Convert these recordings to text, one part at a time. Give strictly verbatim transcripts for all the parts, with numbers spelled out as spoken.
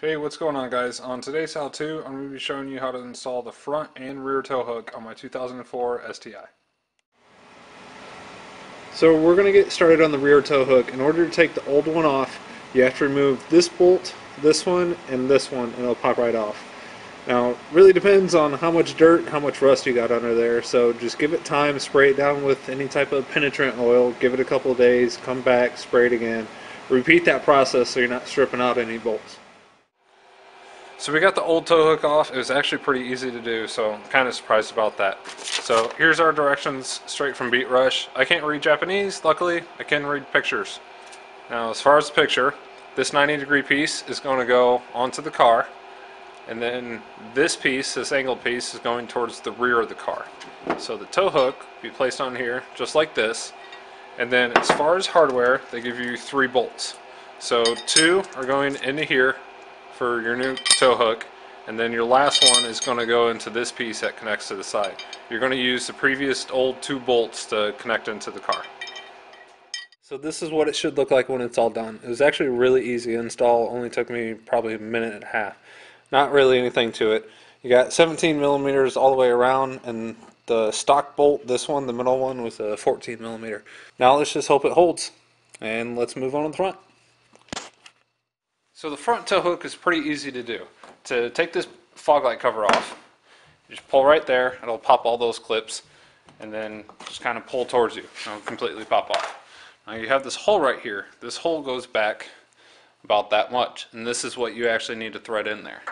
Hey, what's going on, guys? On today's how-to, I'm going to be showing you how to install the front and rear tow hook on my two thousand four S T I. So we're going to get started on the rear tow hook. In order to take the old one off, you have to remove this bolt, this one, and this one, and it'll pop right off. Now, it really depends on how much dirt and how much rust you got under there, so just give it time, spray it down with any type of penetrant oil, give it a couple of days, come back, spray it again. Repeat that process so you're not stripping out any bolts. So we got the old tow hook off. It was actually pretty easy to do, so I'm kind of surprised about that. So here's our directions straight from Beat Rush. I can't read Japanese, luckily. I can read pictures. Now, as far as the picture, this ninety degree piece is going to go onto the car, and then this piece, this angled piece, is going towards the rear of the car. So the tow hook will be placed on here just like this, and then as far as hardware, they give you three bolts. So two are going into here for your new tow hook, and then your last one is going to go into this piece that connects to the side. You're going to use the previous old two bolts to connect into the car. So this is what it should look like when it's all done. It was actually really easy install, only took me probably a minute and a half. Not really anything to it. You got seventeen millimeters all the way around, and the stock bolt, this one, the middle one, was a fourteen millimeter. Now let's just hope it holds, and let's move on to the front. So the front tow hook is pretty easy to do. To take this fog light cover off, you just pull right there, it'll pop all those clips, and then just kind of pull towards you, and it'll completely pop off. Now you have this hole right here. This hole goes back about that much, and this is what you actually need to thread in there.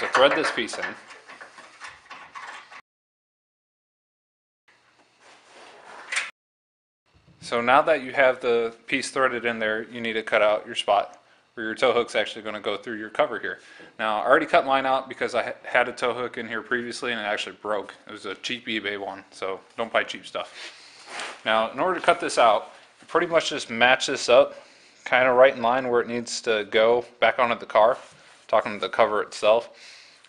So thread this piece in. So now that you have the piece threaded in there, you need to cut out your spot where your tow hook's actually going to go through your cover here. Now, I already cut mine out because I had a tow hook in here previously and it actually broke. It was a cheap eBay one, so don't buy cheap stuff. Now, in order to cut this out, you pretty much just match this up kind of right in line where it needs to go back onto the car, talking to the cover itself.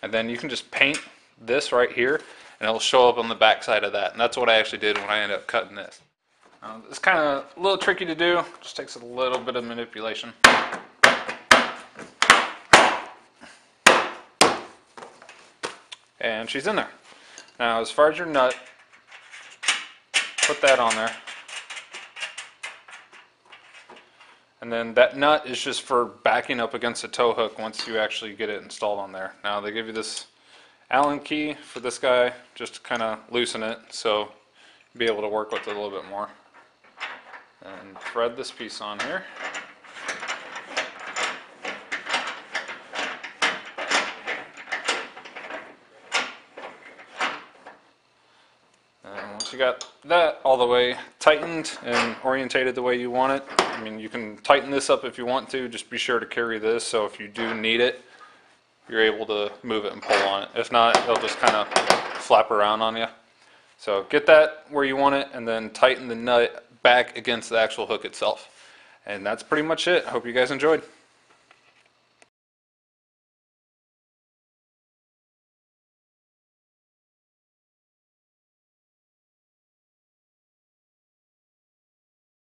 And then you can just paint this right here and it'll show up on the back side of that. And that's what I actually did when I ended up cutting this. Now, it's kind of a little tricky to do, just takes a little bit of manipulation. And she's in there. Now, as far as your nut, put that on there. And then that nut is just for backing up against the tow hook once you actually get it installed on there. Now, they give you this Allen key for this guy, just to kind of loosen it so you'll be able to work with it a little bit more. And thread this piece on here. You got that all the way tightened and orientated the way you want it. I mean, you can tighten this up if you want to, just be sure to carry this so if you do need it, you're able to move it and pull on it. If not, it'll just kind of flap around on you. So get that where you want it and then tighten the nut back against the actual hook itself. And that's pretty much it. Hope you guys enjoyed.